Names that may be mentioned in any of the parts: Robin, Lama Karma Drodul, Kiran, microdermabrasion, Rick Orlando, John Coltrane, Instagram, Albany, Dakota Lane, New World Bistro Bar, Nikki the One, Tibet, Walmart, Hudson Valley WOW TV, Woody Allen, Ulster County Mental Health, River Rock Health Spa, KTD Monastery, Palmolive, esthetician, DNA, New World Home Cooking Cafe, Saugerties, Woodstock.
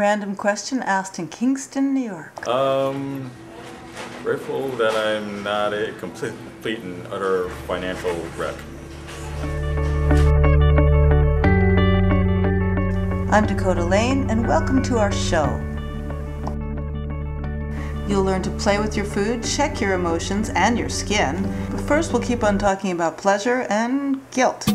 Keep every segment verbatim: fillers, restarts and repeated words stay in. Random question asked in Kingston, New York. Um, grateful that I'm not a complete, complete and utter financial wreck. I'm Dakota Lane, and welcome to our show. You'll learn to play with your food, check your emotions and your skin, but first we'll keep on talking about pleasure and guilt.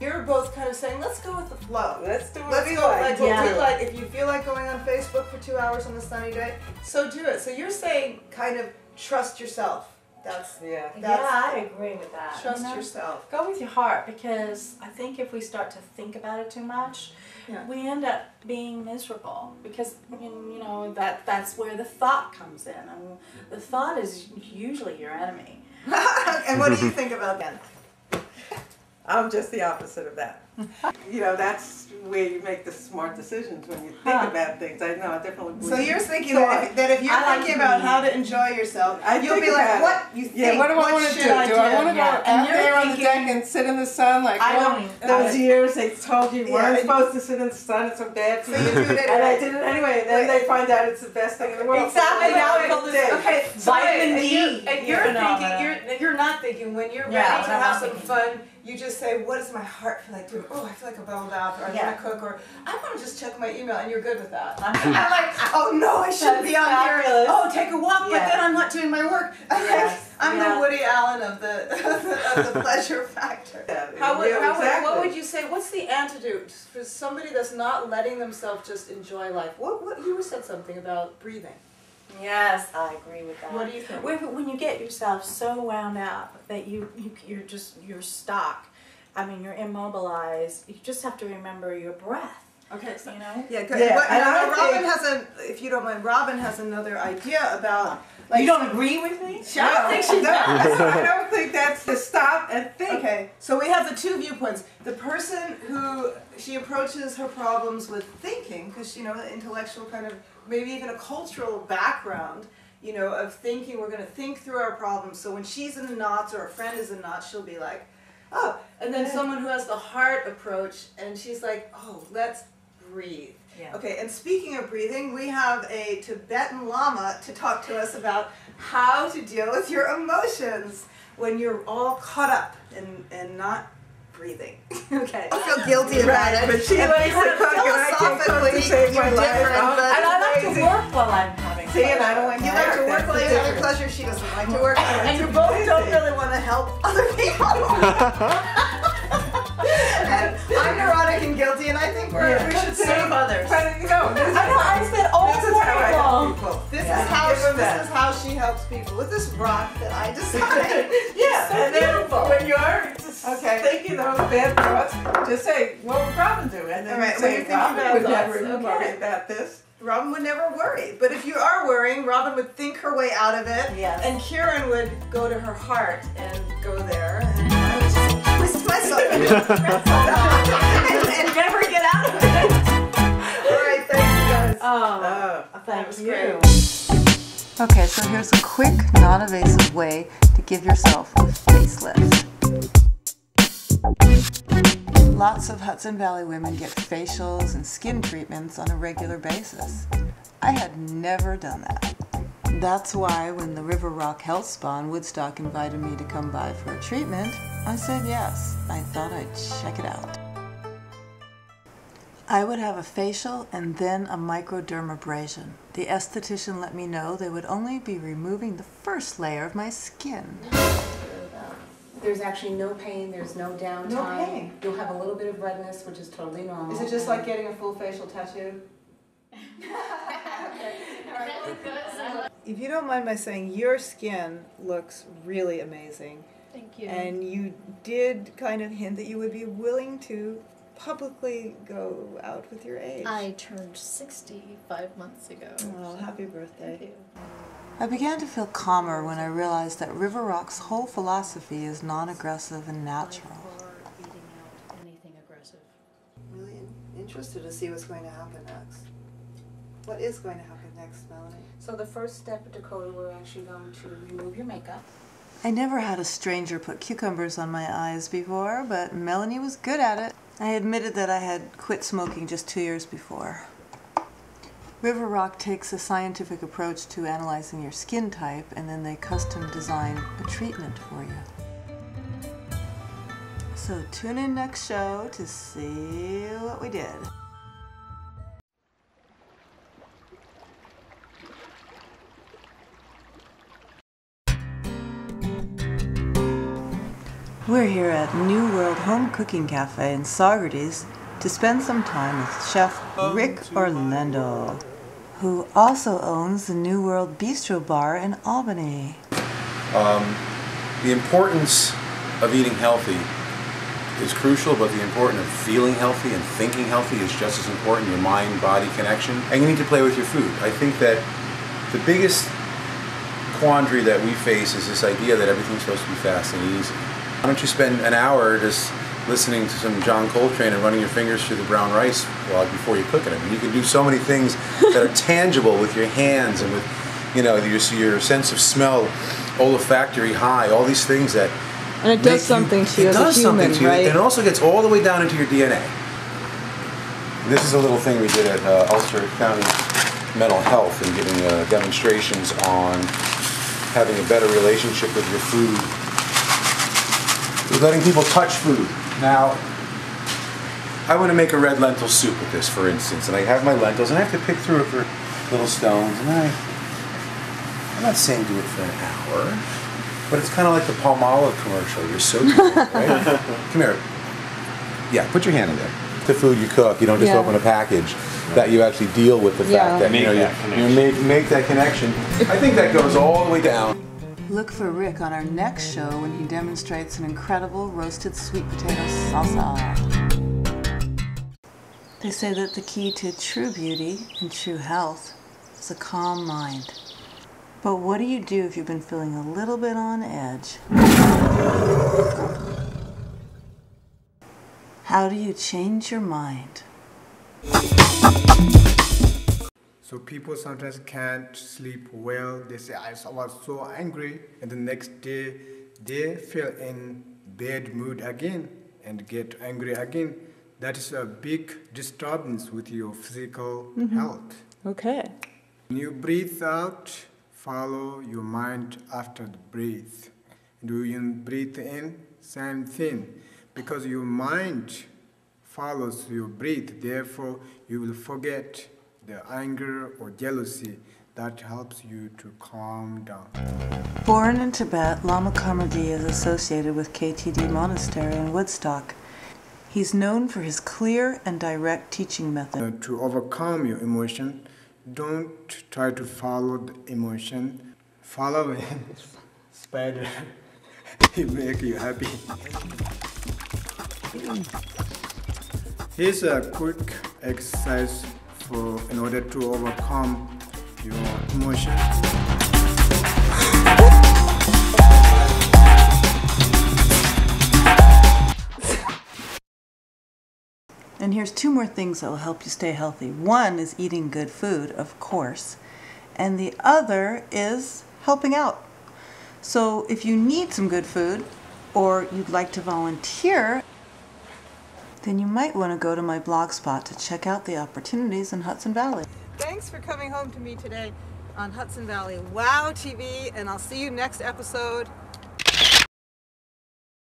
You're both kind of saying, let's go with the flow. Let's do what let's we go, like. What yeah. we like. If you feel like going on Facebook for two hours on a sunny day, so do it. So you're saying kind of trust yourself. That's yeah. That's, yeah, I agree with that. Trust you know, yourself. Go with your heart, because I think if we start to think about it too much, yeah. we end up being miserable, because you know that that's where the thought comes in, and the thought is usually your enemy. And what do you think about that? I'm just the opposite of that. You know, that's where you make the smart decisions, when you think huh. about things. I know, I definitely agree. So you're thinking so that, if, that if you're I thinking like about how to enjoy yourself, I you'll be like, what you think? Yeah, what do what I want to do? Do I want to go out there on the deck and sit in the sun? Like, I don't, well, those I, years they told you you yeah, weren't supposed to sit in the sun, it's so bad for you. So you do it anyway. And I did it anyway, and then Wait. they find out it's the best thing in the world. Exactly. So now people lose okay, vitamin D. And you're thinking, you're not thinking, when you're ready to have some fun, you just say, what does my heart feel like doing? Oh, I feel like I bubbled out, or I yeah. want to cook, or I want to just check my email, and you're good with that. I'm like, oh no, I shouldn't be out here. Oh, take a walk, yeah. but then I'm not doing my work. Yes. I'm yeah. the Woody Allen of the of the, of the pleasure factor. Yeah, how would, how exactly. would, what would you say, what's the antidote for somebody that's not letting themselves just enjoy life? What, what you said something about breathing. Yes, I agree with that. What do you think? When you get yourself so wound up that you, you you're just you're stuck, I mean you're immobilized. You just have to remember your breath. Okay, so you know. Yeah, good. Yeah, but, and I know, Robin has a. If you don't mind, Robin has another idea about. Like, you don't agree with me? No, I don't think she does. I don't think that's the stop and think. Okay, so we have the two viewpoints. The person who she approaches her problems with thinking, because you know, intellectual kind of. Maybe even a cultural background, you know, of thinking we're going to think through our problems. So when she's in the knots or a friend is in knots, she'll be like, oh. And then yeah. someone who has the heart approach, and she's like, oh, let's breathe. Yeah. Okay, and speaking of breathing, we have a Tibetan Lama to talk to us about how to deal with your emotions when you're all caught up and, and not breathing. Okay. I feel guilty about right. it. But she likes to cook and I can't cook to save my life. And I like to work while I'm having fun. See, and I don't like you like to work while you're having pleasure. She doesn't like to work. And, and you both don't really want to help other people. And I'm neurotic and guilty, and I think we're, yeah. we should save others. But, no, this is I know, I said all the time long. This is how this is how she helps people. With this rock that I decided. Yeah, and then when you're okay. thinking those bad thoughts, just say, what would Robin do? And then all right. say, when Robin would never okay. worry about this. Robin would never worry. But if you are worrying, Robin would think her way out of it. Yes. And Kiran would go to her heart and go there. And I would just twist myself and, and, and never get out of it. All right, thanks, guys. Oh, oh that was great. Okay, so here's a quick, non-evasive way to give yourself a facelift. Lots of Hudson Valley women get facials and skin treatments on a regular basis. I had never done that. That's why when the River Rock Health Spa in Woodstock invited me to come by for a treatment, I said yes. I thought I'd check it out. I would have a facial and then a microdermabrasion. The esthetician let me know they would only be removing the first layer of my skin. There's actually no pain, there's no downtime. No pain. You'll have a little bit of redness, which is totally normal. Is it just like getting a full facial tattoo? If you don't mind my saying, your skin looks really amazing. Thank you. And you did kind of hint that you would be willing to publicly go out with your age. I turned sixty-five months ago. Oh, so happy birthday. Thank you. I began to feel calmer when I realized that River Rock's whole philosophy is non-aggressive and natural. I'm really interested to see what's going to happen next. What is going to happen next, Melanie? So the first step, Dakota, we're actually going to remove your makeup. I never had a stranger put cucumbers on my eyes before, but Melanie was good at it. I admitted that I had quit smoking just two years before. River Rock takes a scientific approach to analyzing your skin type, and then they custom design a treatment for you. So tune in next show to see what we did. We're here at New World Home Cooking Cafe in Saugerties to spend some time with Chef Rick Orlando, who also owns the New World Bistro Bar in Albany. Um, the importance of eating healthy is crucial, but the importance of feeling healthy and thinking healthy is just as important, your mind-body connection. And you need to play with your food. I think that the biggest quandary that we face is this idea that everything's supposed to be fast and easy. Why don't you spend an hour just listening to some John Coltrane and running your fingers through the brown rice while before you cook it? I mean, you can do so many things that are tangible with your hands and with, you know, your, your sense of smell, olfactory high, all these things that. And it does something to you as a human, right? And it also gets all the way down into your D N A. This is a little thing we did at uh, Ulster County Mental Health, and giving uh, demonstrations on having a better relationship with your food. Letting people touch food. Now, I want to make a red lentil soup with this, for instance, and I have my lentils, and I have to pick through it for little stones, and I, I'm not saying do it for an hour, but it's kind of like the Palmolive commercial. You're so cool, right? Come here. Yeah, put your hand in there. The food you cook, you don't just yeah. open a package, that you actually deal with the yeah. fact that, make you know, that you, you make, make that connection. I think that goes all the way down. Look for Rick on our next show when he demonstrates an incredible roasted sweet potato salsa. They say that the key to true beauty and true health is a calm mind. But what do you do if you've been feeling a little bit on edge? How do you change your mind? So people sometimes can't sleep well. They say, I was so angry, and the next day they feel in bad mood again and get angry again. That is a big disturbance with your physical mm-hmm. health. Okay. When you breathe out, follow your mind after the breath. Do you breathe in? Same thing. Because your mind follows your breath, therefore you will forget the anger or jealousy. That helps you to calm down. Born in Tibet, Lama Karma Drodul is associated with K T D Monastery in Woodstock. He's known for his clear and direct teaching method. Uh, to overcome your emotion, don't try to follow the emotion. Follow it. Spider. He make you happy. Here's a quick exercise for, in order to overcome your emotion. And here's two more things that will help you stay healthy. One is eating good food, of course, and the other is helping out. So if you need some good food, or you'd like to volunteer, then you might want to go to my blog spot to check out the opportunities in Hudson Valley. Thanks for coming home to me today on Hudson Valley WOW T V, and I'll see you next episode.